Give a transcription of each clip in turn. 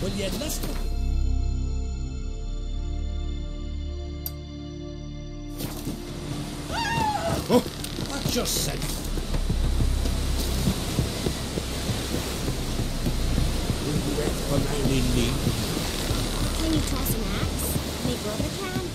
when you had left them. Oh, that's just safe. Will you wait for my lady? Can you toss an axe? My brother can.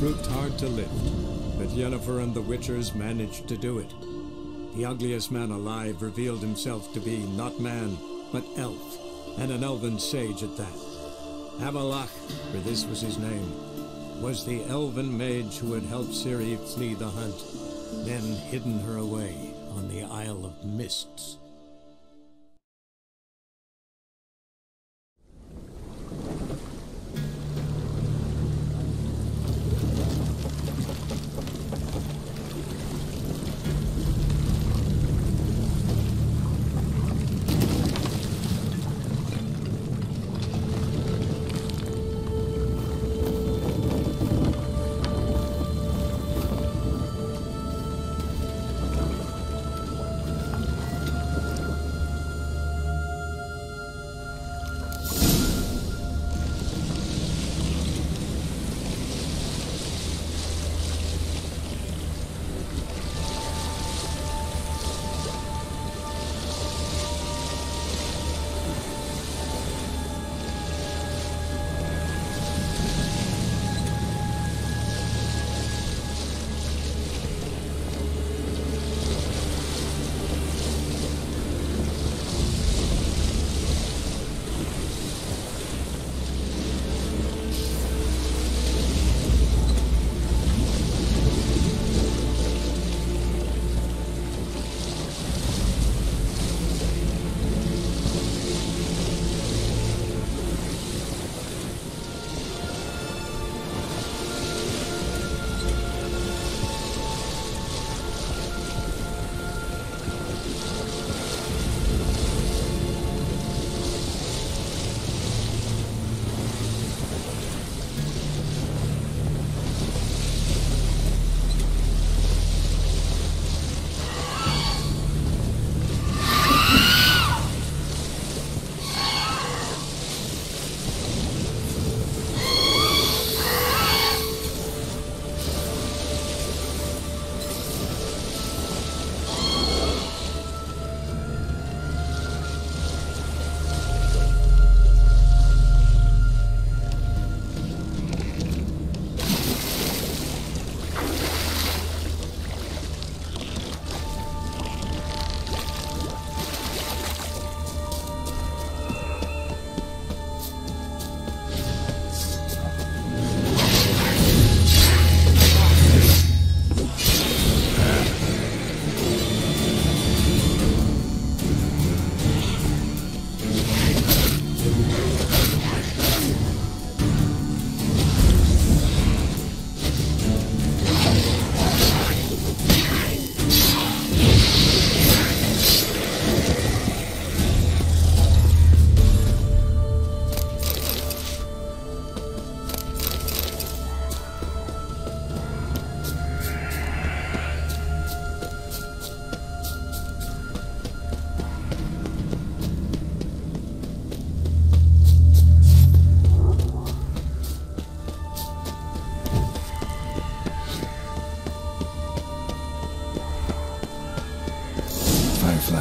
Proved hard to lift, but Yennefer and the Witchers managed to do it. The ugliest man alive revealed himself to be not man, but elf, and an elven sage at that. Avallac'h, for this was his name. was the elven mage who had helped Ciri flee the hunt, then hidden her away on the Isle of Mists.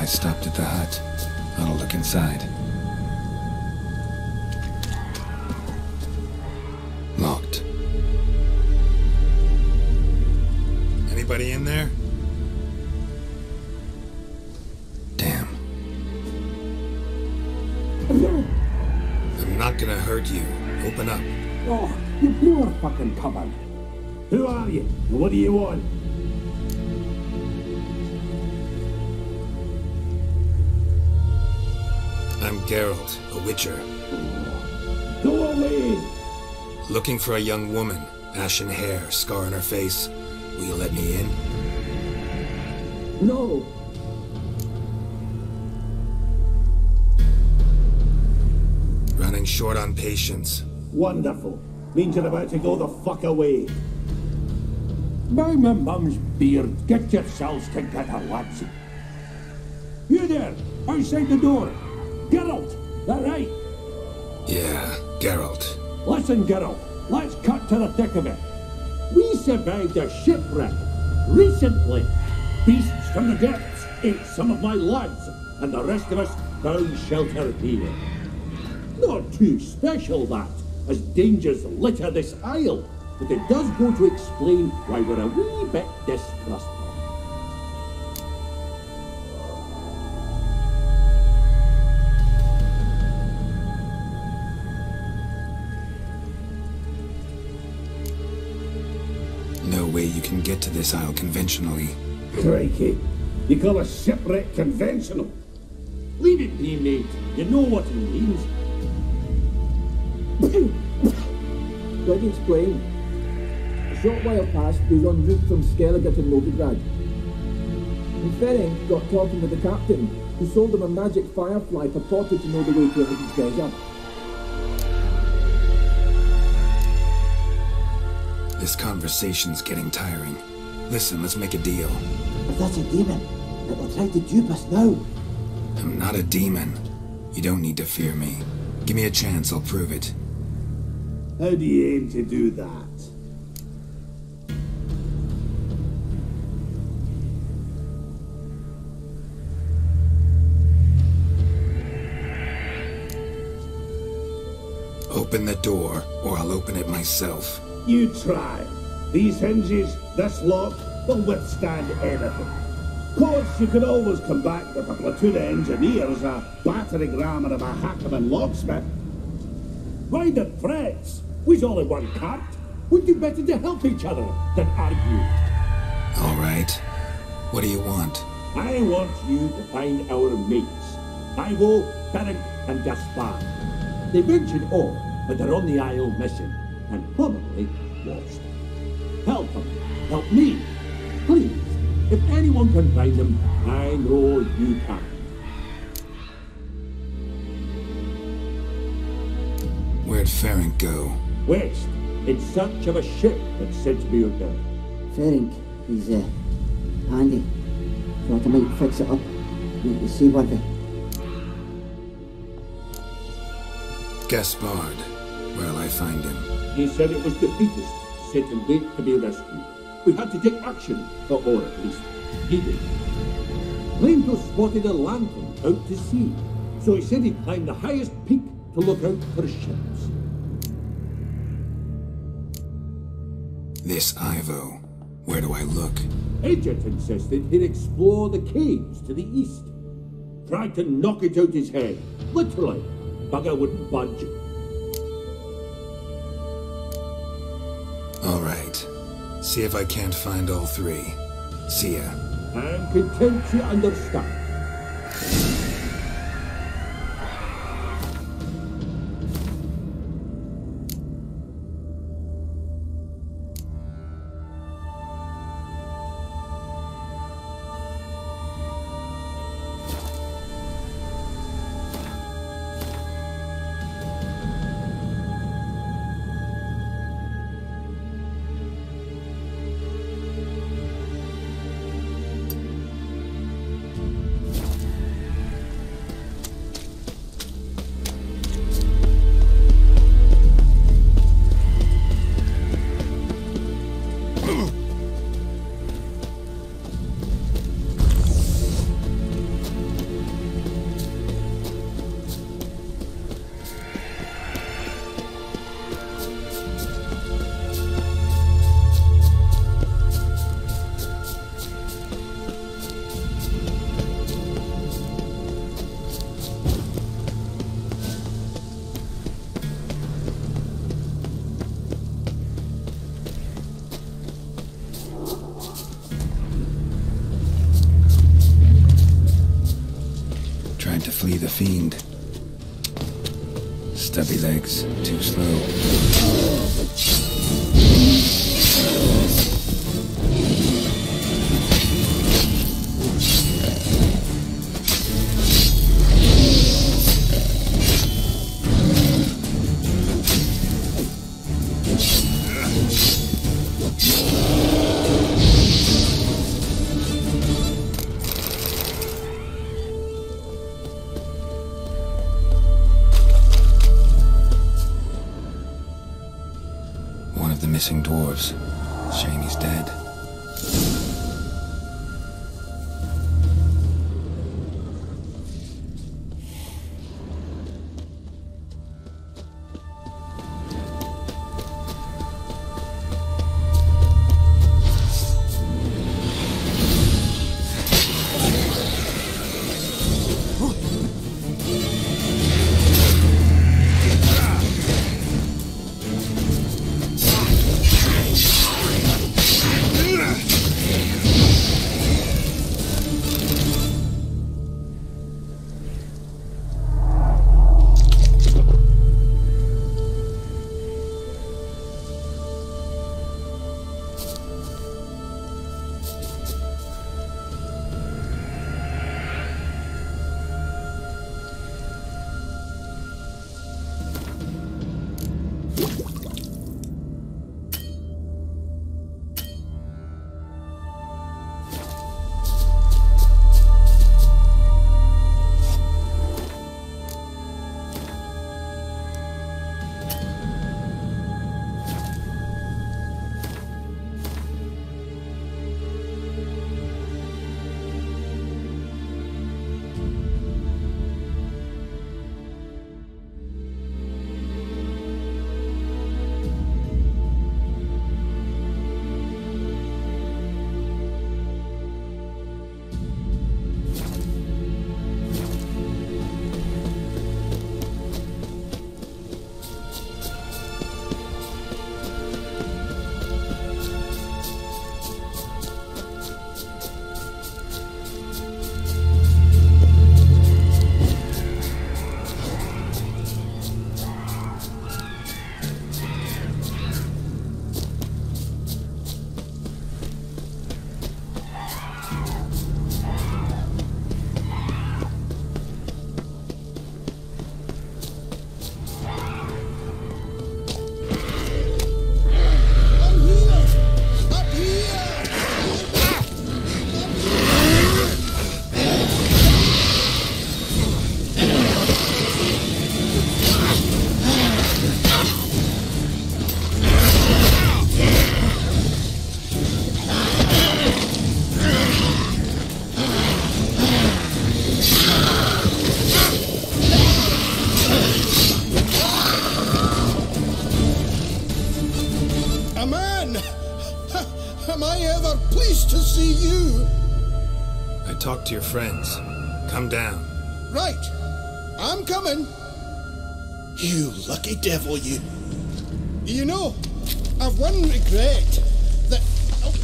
Stopped at the hut. I'll look inside. Locked. Anybody in there? Damn. I'm not gonna hurt you. Open up. Oh, you blew a fucking cover. Who are you? And what do you want? I'm Geralt, a witcher. Go away! Looking for a young woman, ashen hair, scar on her face. Will you let me in? No! Running short on patience. Wonderful. Means you're about to go the fuck away. By my mum's beard, get yourselves together, lads. You there, outside the door. Geralt, that right? Yeah, Geralt. Listen, Geralt, let's cut to the thick of it. We survived a shipwreck recently. Beasts from the depths ate some of my lads, and the rest of us found shelter here. Not too special, that, as dangers litter this isle, but it does go to explain why we're a wee bit distrustful. No way you can get to this isle conventionally. Crikey. You call a shipwreck conventional? Leave it be, mate. You know what it means. Let me explain. A short while past, we were en route from Skellige to Novigrad. And Ferenc got talking with the captain, who sold him a magic firefly purported to know the way to a hidden treasure. This conversation's getting tiring. Listen, let's make a deal. But that's a demon. It will try to dupe us now. I'm not a demon. You don't need to fear me. Give me a chance, I'll prove it. How do you aim to do that? Open the door, or I'll open it myself. You try. These hinges, this lock, will withstand anything. Of course, you can always come back with a platoon of engineers, a battering ram, and a Mahakaman locksmith. Why the threats? We's all in one cart. Would do better to help each other than argue. All right. What do you want? I want you to find our mates. Ivo, Ferenc, and Gaspard. They ventured off, but they're on the Isle mission, and probably lost. Help them. Help me. Please. If anyone can find them, I know you can. Where'd Ferenc go? West, in search of a ship that's said to be out there. Ferenc, he's handy. Thought I might fix it up. Need to see what they... Gaspard, where'll I find him? He said it was the defeatist, set in wait to be rescued. We had to take action, or at least he did. Claimed to spotted a lantern out to sea, so he said he climbed the highest peak to look out for ships. This Ivo, where do I look? Agent insisted he'd explore the caves to the east. Tried to knock it out his head, literally. Bugger wouldn't budge. All right. See if I can't find all three. See ya. I'm content you understand. The fiend. Stubby legs, too slow. Missing dwarves. Shame he's dead. I ever pleased to see you? I talked to your friends. Come down. Right. I'm coming. You lucky devil, you. You know, I've one regret. That... Oh,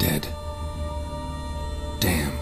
Dead. Damn.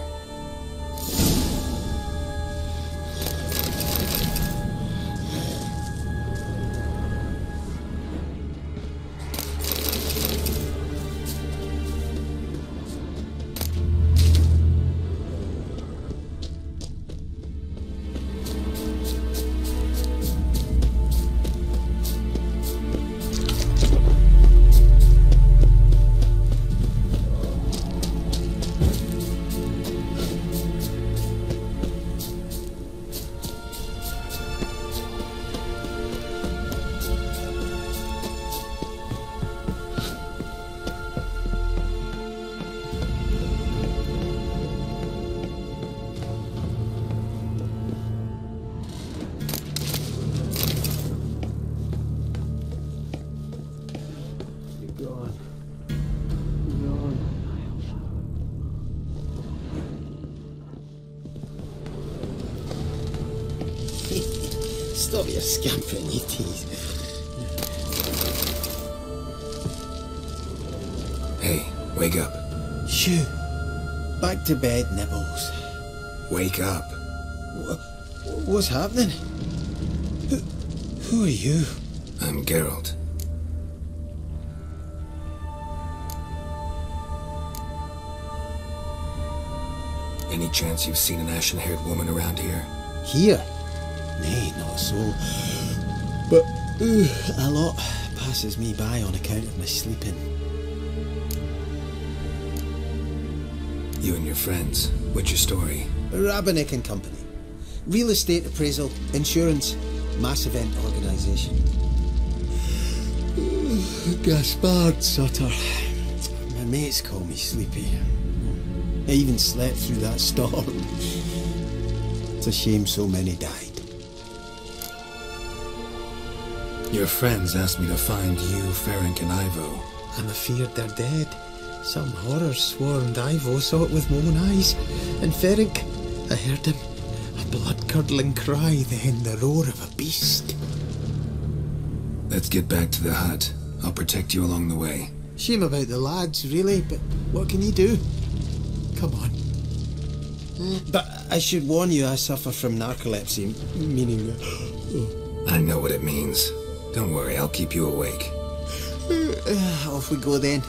Stop your scampering, you teeth. Hey, wake up. Shoo. Back to bed, Nibbles. Wake up. What's happening? Who are you? I'm Geralt. Any chance you've seen an ashen-haired woman around here? Here? Nay, not so. But a lot passes me by on account of my sleeping. You and your friends, what's your story? Rabenik and Company. Real estate appraisal, insurance, mass event organisation. Gaspard Sutter. My mates call me Sleepy. I even slept through that storm. It's a shame so many died. Your friends asked me to find you, Ferenc and Ivo. I'm afeard they're dead. Some horror swarmed Ivo, saw it with my own eyes. And Ferenc, I heard him. A blood-curdling cry, then the roar of a beast. Let's get back to the hut. I'll protect you along the way. Shame about the lads, really, but what can he do? Come on. But I should warn you, I suffer from narcolepsy, meaning... I know what it means. Don't worry, I'll keep you awake. Off we go then.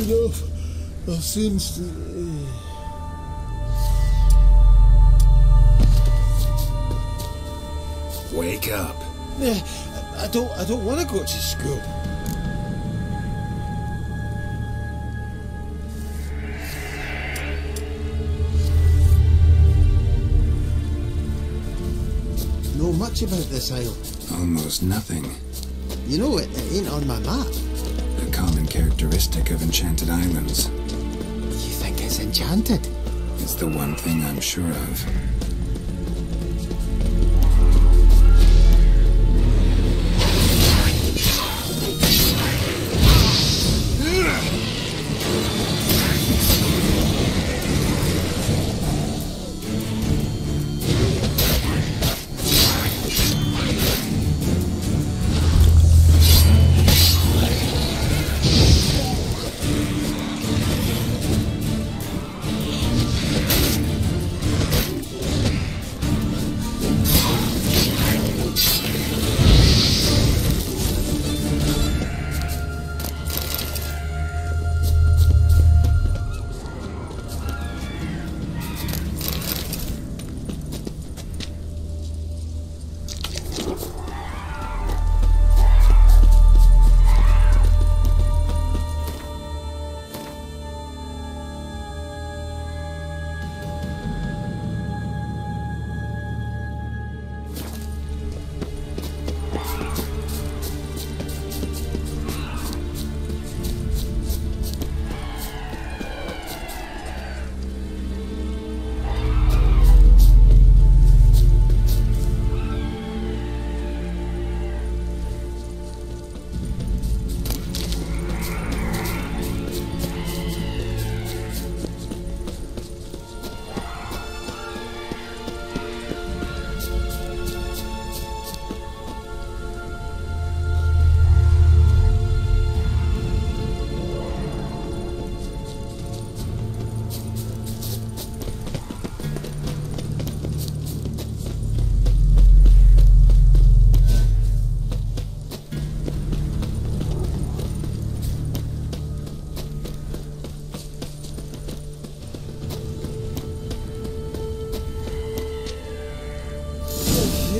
Enough. There seems to... Wake up. I don't want to go to school. Know much about this isle. Almost nothing. You know, it ain't on my map. Common characteristic of enchanted islands. You think it's enchanted? It's the one thing I'm sure of.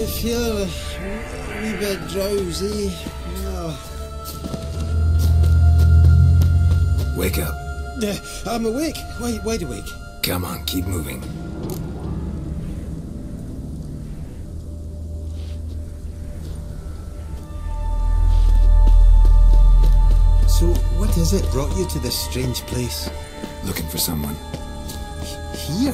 I feel a wee bit drowsy. Oh. Wake up. I'm awake. Wide awake. Come on, keep moving. So, what is it brought you to this strange place? Looking for someone. Here?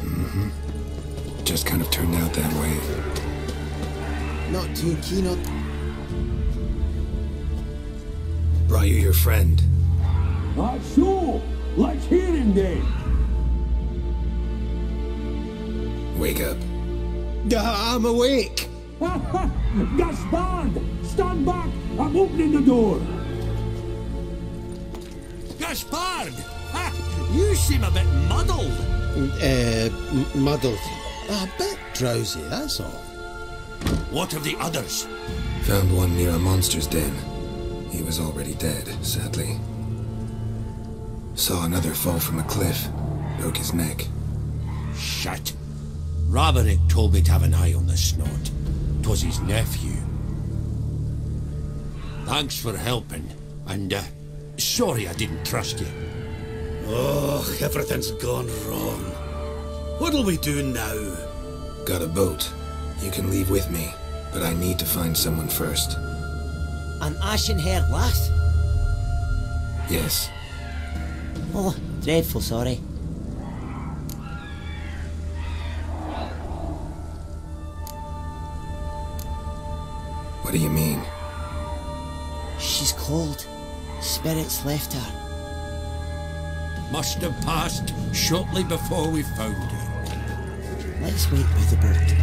Mm-hmm. Just kind of turned out that way. Not too keen on... Brought you your friend. Not sure. Let's hear him then. Wake up. I'm awake. Gaspard! Stand back! I'm opening the door! Gaspard! You seem a bit muddled. Muddled. A bit drowsy, that's all. What of the others? Found one near a monster's den. He was already dead, sadly. Saw another fall from a cliff. Broke his neck. Shit! Rabenik told me to have an eye on the snot. 'Twas his nephew. Thanks for helping, and sorry I didn't trust you. Oh, everything's gone wrong. What'll we do now? Got a boat. You can leave with me, but I need to find someone first. An ashen-haired lass? Yes. Oh, dreadful sorry. What do you mean? She's cold. Spirits left her. Must have passed shortly before we found her. Let's wait by the boat.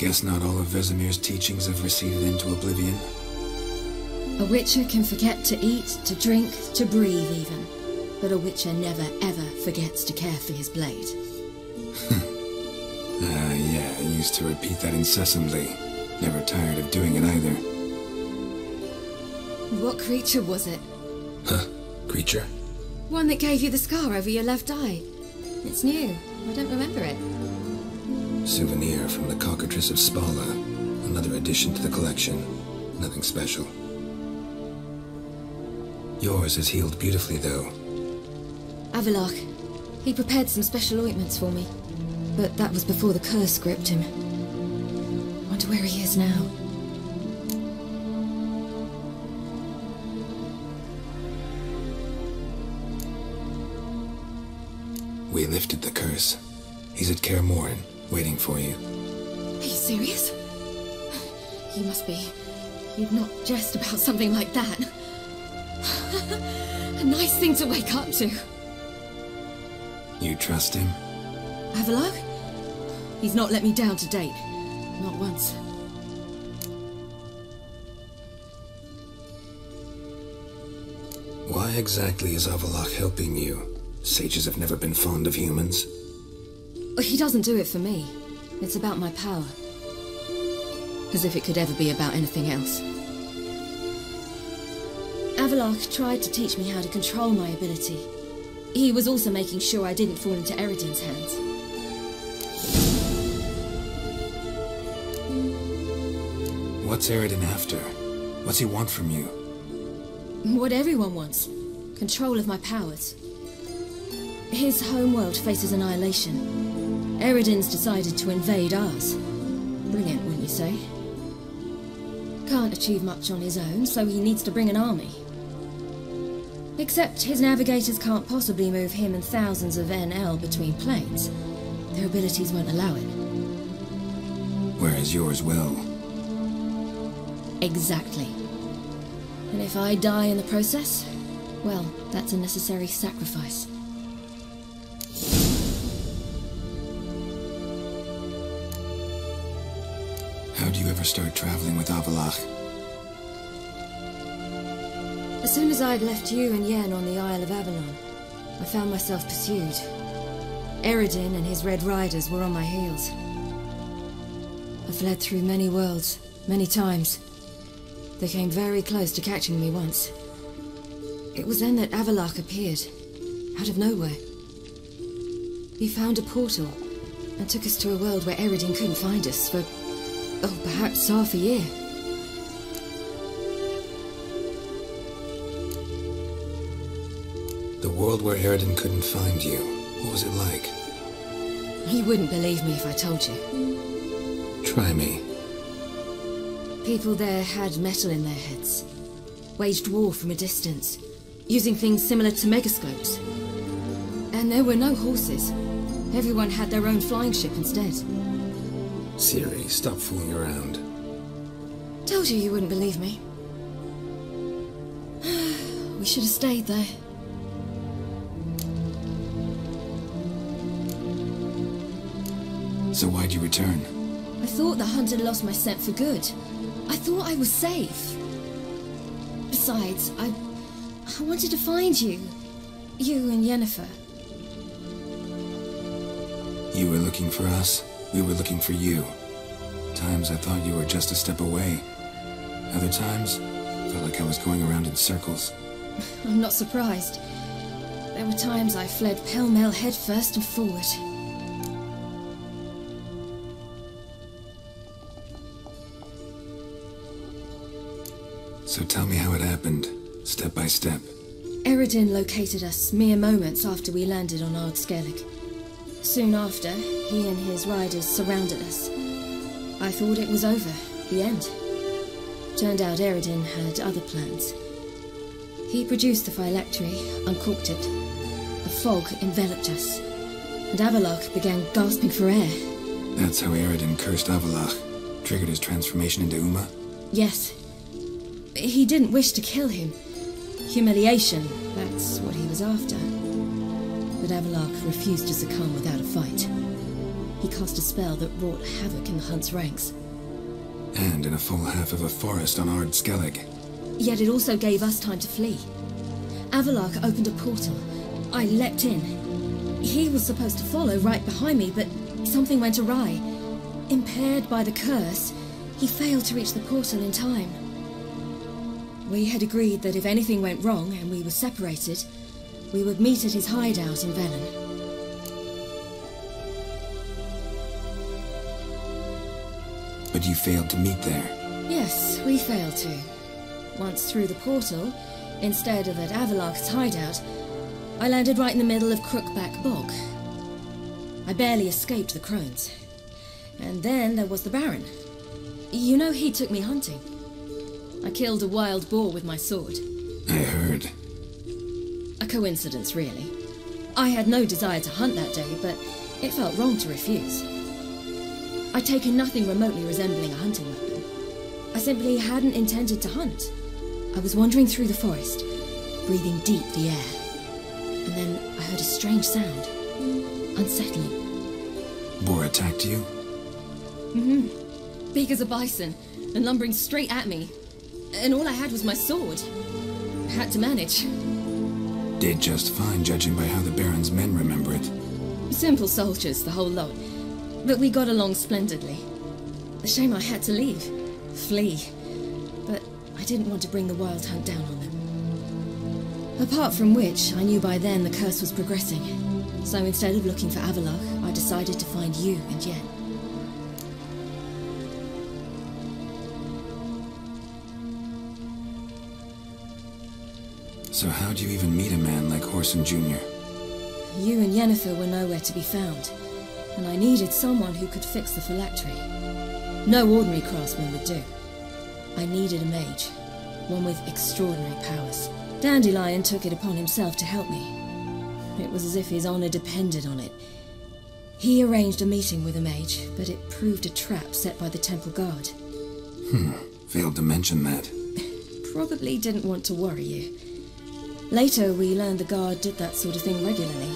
Guess not all of Vesemir's teachings have receded into oblivion. A witcher can forget to eat, to drink, to breathe even. But a witcher never, ever forgets to care for his blade. Yeah, I used to repeat that incessantly. Never tired of doing it either. What creature was it? Huh? Creature? One that gave you the scar over your left eye. It's new. I don't remember it. Souvenir from the cockatrice of Spala. Another addition to the collection. Nothing special. Yours has healed beautifully, though. Avallac'h. He prepared some special ointments for me. But that was before the curse gripped him. Wonder where he is now. We lifted the curse. He's at Kaer Morhen, waiting for you. Are you serious? You must be. You'd not jest about something like that. A nice thing to wake up to. You trust him? Avallac'h? He's not let me down to date. Not once. Why exactly is Avallac'h helping you? Sages have never been fond of humans. He doesn't do it for me. It's about my power. As if it could ever be about anything else. Avallac'h tried to teach me how to control my ability. He was also making sure I didn't fall into Eredin's hands. What's Eredin after? What's he want from you? What everyone wants. Control of my powers. His homeworld faces annihilation. Eredin's decided to invade ours. Brilliant, wouldn't you say? Can't achieve much on his own, so he needs to bring an army. Except his navigators can't possibly move him and thousands of NL between planes. Their abilities won't allow it. Whereas yours will. Exactly. And if I die in the process, well, that's a necessary sacrifice. How do you ever start traveling with Avallac'h? As soon as I'd left you and Yen on the Isle of Avalon, I found myself pursued. Eredin and his Red Riders were on my heels. I fled through many worlds, many times. They came very close to catching me once. It was then that Avallac'h appeared, out of nowhere. He found a portal and took us to a world where Eredin couldn't find us for, oh, perhaps half a year. The world where Eredin couldn't find you, what was it like? You wouldn't believe me if I told you. Try me. People there had metal in their heads, waged war from a distance, using things similar to megascopes. And there were no horses. Everyone had their own flying ship instead. Ciri, stop fooling around. Told you you wouldn't believe me. We should have stayed there. So why'd you return? I thought the hunt had lost my scent for good. I thought I was safe. Besides, I wanted to find you. You and Yennefer. You were looking for us. We were looking for you. Times I thought you were just a step away. Other times, felt like I was going around in circles. I'm not surprised. There were times I fled pell-mell headfirst and forward. So tell me how it happened, step by step. Eredin located us mere moments after we landed on Ard Skellig. Soon after, he and his riders surrounded us. I thought it was over, the end. Turned out Eredin had other plans. He produced the phylactery, uncorked it. A fog enveloped us, and Avallac'h began gasping for air. That's how Eredin cursed Avallac'h, triggered his transformation into Uma? Yes. He didn't wish to kill him. Humiliation, that's what he was after. But Avallac'h refused to succumb without a fight. He cast a spell that wrought havoc in the Hunt's ranks. And in a full half of a forest on Ard Skellig. Yet it also gave us time to flee. Avallac'h opened a portal. I leapt in. He was supposed to follow right behind me, but something went awry. Impaired by the curse, he failed to reach the portal in time. We had agreed that if anything went wrong and we were separated, we would meet at his hideout in Velen. But you failed to meet there. Yes, we failed to. Once through the portal, instead of at Avallac'h's hideout, I landed right in the middle of Crookback Bog. I barely escaped the crones. And then there was the Baron. You know, he took me hunting. I killed a wild boar with my sword. I heard. A coincidence, really. I had no desire to hunt that day, but it felt wrong to refuse. I'd taken nothing remotely resembling a hunting weapon. I simply hadn't intended to hunt. I was wandering through the forest, breathing deep the air. And then I heard a strange sound. Unsettling. Boar attacked you? Mm-hmm. Big as a bison, and lumbering straight at me. And all I had was my sword. I had to manage. Did just fine, judging by how the Baron's men remember it. Simple soldiers, the whole lot. But we got along splendidly. A shame I had to leave. Flee. But I didn't want to bring the Wild Hunt down on them. Apart from which, I knew by then the curse was progressing. So instead of looking for Avallac'h, I decided to find you and Yen. So how do you even meet a man like Horson Jr.? You and Yennefer were nowhere to be found, and I needed someone who could fix the phylactery. No ordinary craftsman would do. I needed a mage, one with extraordinary powers. Dandelion took it upon himself to help me. It was as if his honor depended on it. He arranged a meeting with a mage, but it proved a trap set by the temple guard. Failed to mention that. Probably didn't want to worry you. Later, we learned the guard did that sort of thing regularly,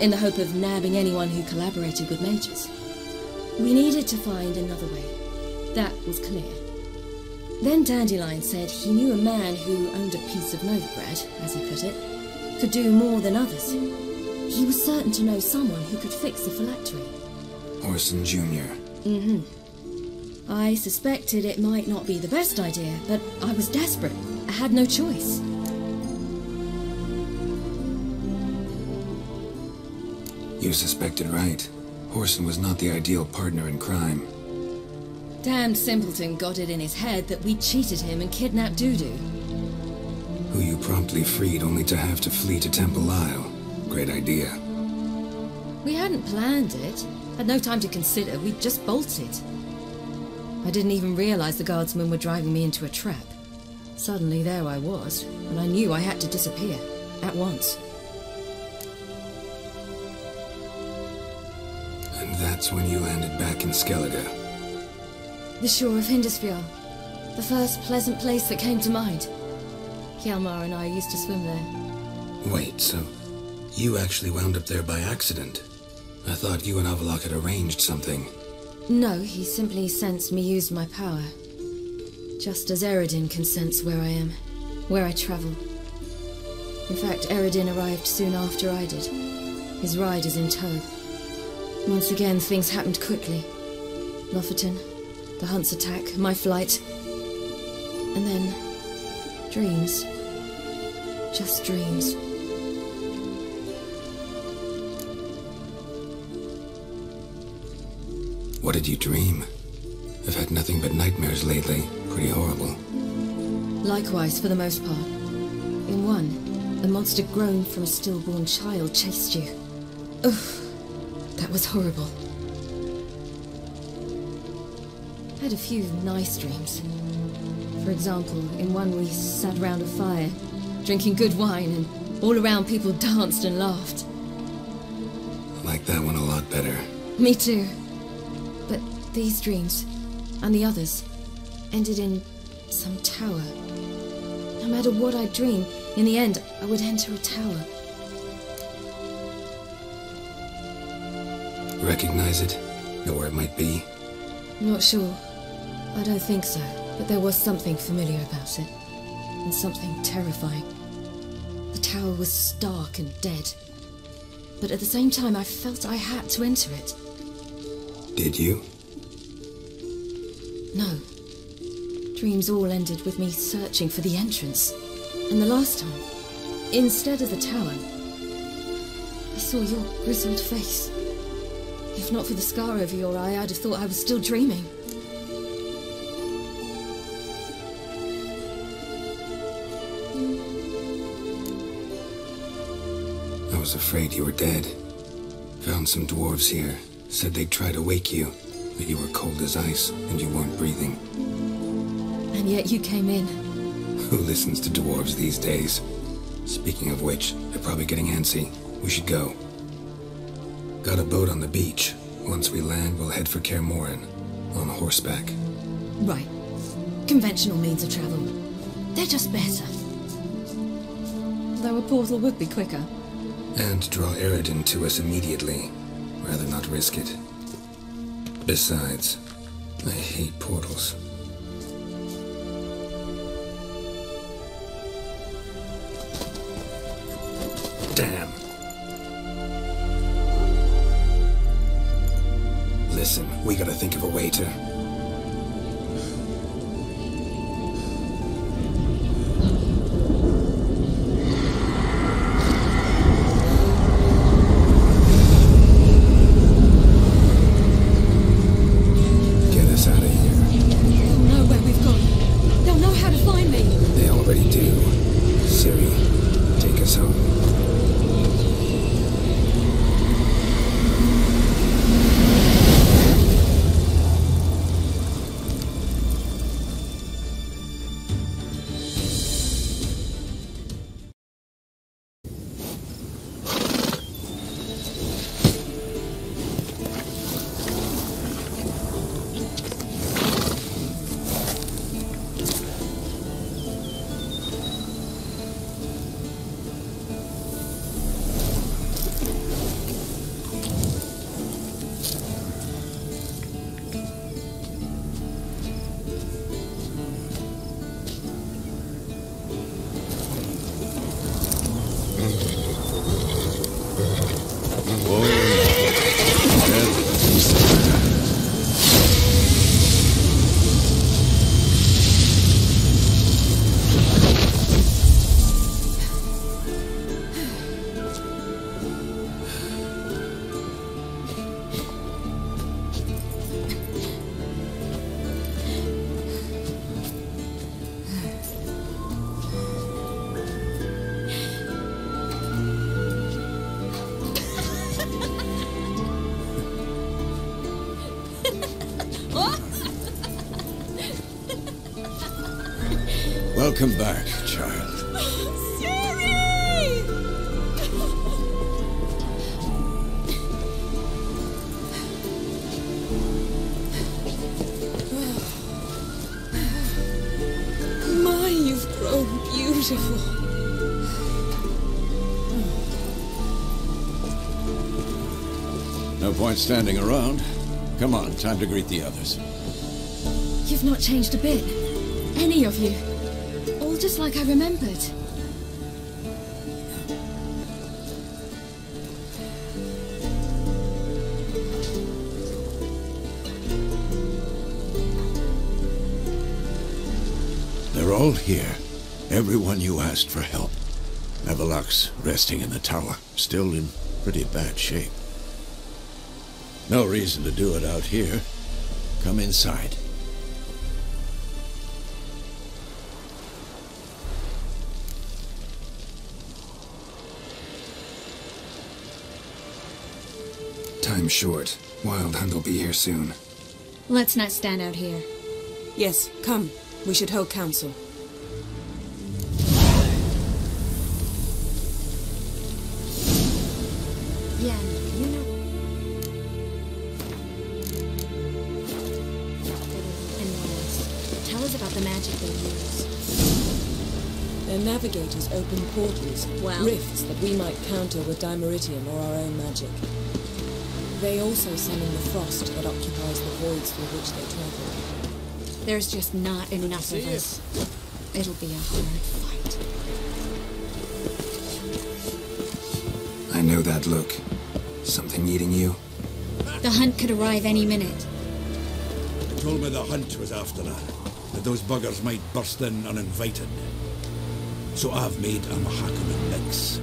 in the hope of nabbing anyone who collaborated with mages. We needed to find another way. That was clear. Then Dandelion said he knew a man who owned a piece of Novigrad, as he put it, could do more than others. He was certain to know someone who could fix the phylactery. Orson Jr. Mm-hmm. I suspected it might not be the best idea, but I was desperate. I had no choice. You suspected right. Horson was not the ideal partner in crime. Damned simpleton got it in his head that we cheated him and kidnapped Doodoo. Who you promptly freed only to have to flee to Temple Isle. Great idea. We hadn't planned it. Had no time to consider. We just bolted. I didn't even realize the guardsmen were driving me into a trap. Suddenly there I was, and I knew I had to disappear. At once. That's when you landed back in Skellige. The shore of Hindisfial. The first pleasant place that came to mind. Hjalmar and I used to swim there. Wait, so you actually wound up there by accident? I thought you and Avallac'h had arranged something. No, he simply sensed me use my power. Just as Eredin can sense where I am, where I travel. In fact, Eredin arrived soon after I did. His ride is in tow. Once again, things happened quickly. Lofferton, the Hunt's attack, my flight. And then... dreams. Just dreams. What did you dream? I've had nothing but nightmares lately. Pretty horrible. Likewise, for the most part. In one, a monster groaned from a stillborn child chased you. Ugh. That was horrible. I had a few nice dreams. For example, in one we sat round a fire, drinking good wine, and all around people danced and laughed. I like that one a lot better. Me too. But these dreams, and the others, ended in some tower. No matter what I dreamed, in the end, I would enter a tower. Recognize it? Know where it might be? Not sure. I don't think so, but there was something familiar about it. and something terrifying. The tower was stark and dead, but at the same time I felt I had to enter it. Did you? No. Dreams all ended with me searching for the entrance. And the last time, instead of the tower, I saw your grizzled face. If not for the scar over your eye, I'd have thought I was still dreaming. I was afraid you were dead. Found some dwarves here. Said they'd try to wake you, but you were cold as ice and you weren't breathing. And yet you came in. Who listens to dwarves these days? Speaking of which, they're probably getting antsy. We should go. Got a boat on the beach. Once we land, we'll head for Kaer Morhen. On horseback. Right. Conventional means of travel. They're just better. Though a portal would be quicker. And draw Eredin to us immediately. Rather not risk it. Besides, I hate portals. Damn. Listen, we gotta think of a way to... get us out of here. They'll know where we've gone. They'll know how to find me. They already do. Ciri, take us home. Welcome back, child. Ciri! My, you've grown beautiful. No point standing around. Come on, time to greet the others. You've not changed a bit. Any of you. Just like I remembered. They're all here. Everyone you asked for help. Avallac'h's resting in the tower, still in pretty bad shape. No reason to do it out here. Come inside. Time's short. Wild Hunt will be here soon. Let's not stand out here. Yes, come. We should hold council. Yeah, you know. Tell us about the magic they use. Their navigators open portals, rifts that we might counter with dimeritium or our own magic. They also summon the frost that occupies the voids through which they travel. There's just not enough of us. It'll be a hard fight. I know that look. Something eating you? The hunt could arrive any minute. They told me the hunt was after her, that those buggers might burst in uninvited. So I've made a Mahakaman mix.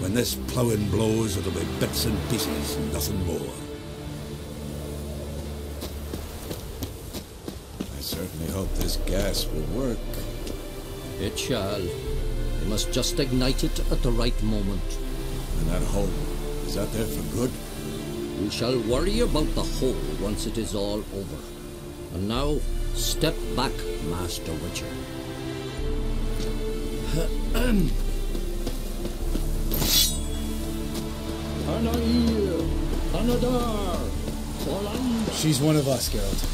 When this ploughing blows, it'll be bits and pieces, nothing more. I certainly hope this gas will work. It shall. We must just ignite it at the right moment. And that hole, is that there for good? We shall worry about the hole once it is all over. And now, step back, Master Witcher. She's one of us, Geralt.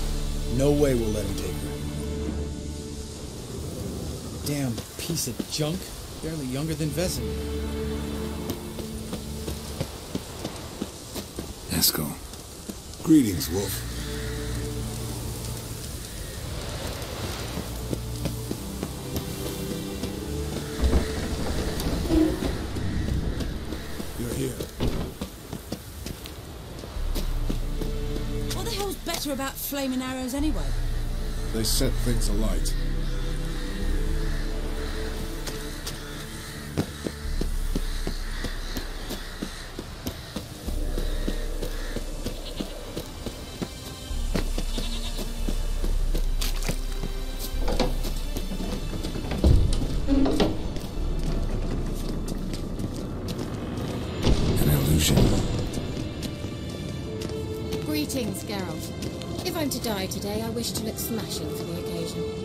No way we'll let him take her. Damn piece of junk. Barely younger than Vesemir. Eskel. Greetings, Wolf. About flaming arrows anyway. They set things alight. An illusion. Greetings, Geralt. If I'm to die today, I wish to look smashing for the occasion.